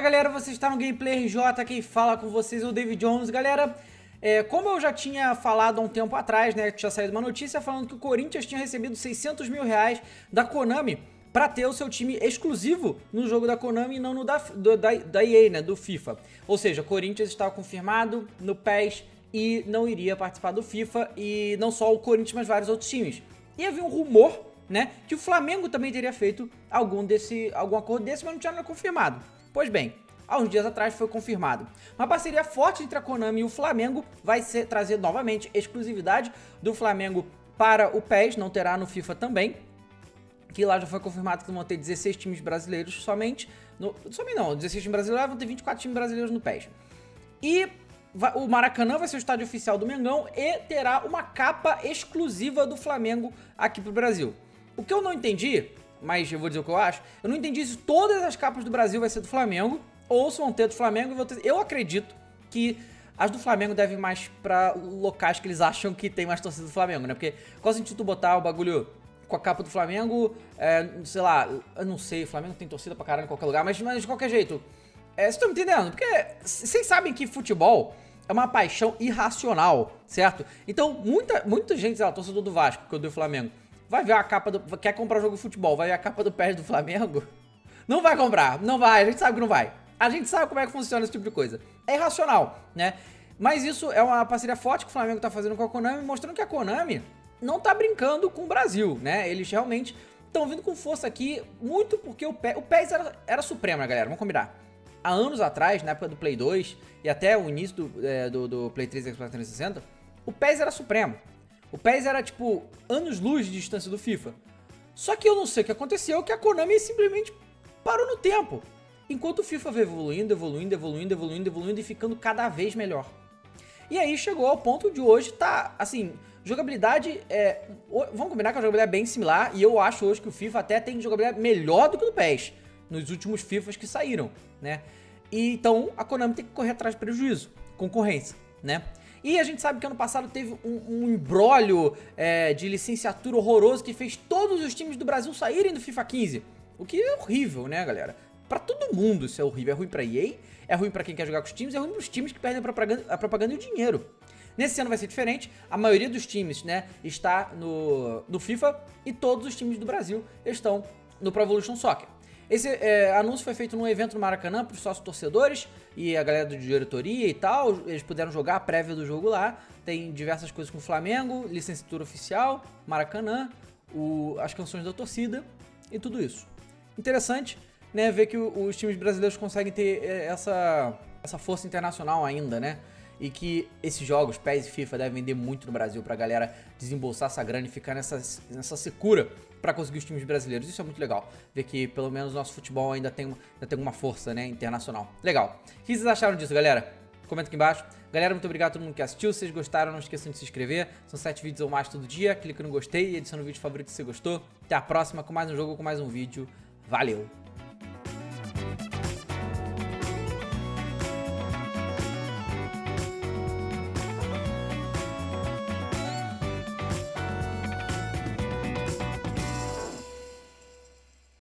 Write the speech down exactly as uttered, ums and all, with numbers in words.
Fala galera, você está no Gameplay R J, quem fala com vocês é o David Jones. Galera, é, como eu já tinha falado há um tempo atrás, né, tinha saído uma notícia falando que o Corinthians tinha recebido seiscentos mil reais da Konami para ter o seu time exclusivo no jogo da Konami e não no da, do, da, da E A, né, do FIFA. Ou seja, o Corinthians estava confirmado no P E S e não iria participar do FIFA, e não só o Corinthians, mas vários outros times. E havia um rumor, né, que o Flamengo também teria feito algum, desse, algum acordo desse, mas não tinha nada confirmado. Pois bem, há uns dias atrás foi confirmado. Uma parceria forte entre a Konami e o Flamengo vai ser, trazer novamente exclusividade do Flamengo para o P E S, não terá no FIFA também, que lá já foi confirmado que vão ter dezesseis times brasileiros somente, no, somente não, dezesseis times brasileiros, vão ter vinte e quatro times brasileiros no P E S. E vai, o Maracanã vai ser o estádio oficial do Mengão e terá uma capa exclusiva do Flamengo aqui pro Brasil. O que eu não entendi, mas eu vou dizer o que eu acho, eu não entendi se todas as capas do Brasil vai ser do Flamengo, ou se vão ter do Flamengo e vão ter... Eu acredito que as do Flamengo devem mais pra locais que eles acham que tem mais torcida do Flamengo, né? Porque qual sentido tu botar o bagulho com a capa do Flamengo, é, sei lá, eu não sei, o Flamengo tem torcida pra caralho em qualquer lugar, mas, mas de qualquer jeito, é, vocês estão me entendendo? Porque vocês sabem que futebol é uma paixão irracional, certo? Então muita, muita gente, sei lá, torcedor do Vasco, que eu dei o Flamengo, vai ver a capa do... Quer comprar jogo de futebol, vai ver a capa do P E S do Flamengo? Não vai comprar, não vai, a gente sabe que não vai. A gente sabe como é que funciona esse tipo de coisa. É irracional, né? Mas isso é uma parceria forte que o Flamengo tá fazendo com a Konami, mostrando que a Konami não tá brincando com o Brasil, né? Eles realmente estão vindo com força aqui, muito porque o P E S, o P E S era, era supremo, né, galera? Vamos combinar. Há anos atrás, na época do Play dois e até o início do, é, do, do Play três e Play trezentos e sessenta, o P E S era supremo. O P E S era, tipo, anos-luz de distância do FIFA. Só que eu não sei o que aconteceu, que a Konami simplesmente parou no tempo. Enquanto o FIFA veio evoluindo, evoluindo, evoluindo, evoluindo, evoluindo e ficando cada vez melhor. E aí chegou ao ponto de hoje tá, assim, jogabilidade é... Vamos combinar que a jogabilidade é bem similar, e eu acho hoje que o FIFA até tem jogabilidade melhor do que o do P E S, nos últimos FIFAs que saíram, né? E então a Konami tem que correr atrás de prejuízo, concorrência, né? E a gente sabe que ano passado teve um, um embrólio é, de licenciatura horroroso que fez todos os times do Brasil saírem do FIFA quinze. O que é horrível, né, galera? Pra todo mundo isso é horrível. É ruim pra E A, é ruim pra quem quer jogar com os times, é ruim pros times que perdem a propaganda, a propaganda e o dinheiro. Nesse ano vai ser diferente. A maioria dos times, né, está no, no FIFA, e todos os times do Brasil estão no Pro Evolution Soccer. Esse é, anúncio foi feito num evento no Maracanã para os sócios torcedores e a galera de diretoria e tal. Eles puderam jogar a prévia do jogo lá. Tem diversas coisas com o Flamengo, licenciatura oficial, Maracanã, o, as canções da torcida e tudo isso. Interessante, né, ver que o, os times brasileiros conseguem ter essa, essa força internacional ainda, né? E que esses jogos, P E S e FIFA, devem vender muito no Brasil pra galera desembolsar essa grana e ficar nessa, nessa secura pra conseguir os times brasileiros. Isso é muito legal, ver que pelo menos o nosso futebol ainda tem, ainda tem uma força, né, internacional. Legal. O que vocês acharam disso, galera? Comenta aqui embaixo. Galera, muito obrigado a todo mundo que assistiu. Se vocês gostaram, não esqueçam de se inscrever. São sete vídeos ou mais todo dia. Clica no gostei e adiciona o vídeo favorito se você gostou. Até a próxima com mais um jogo, com mais um vídeo. Valeu!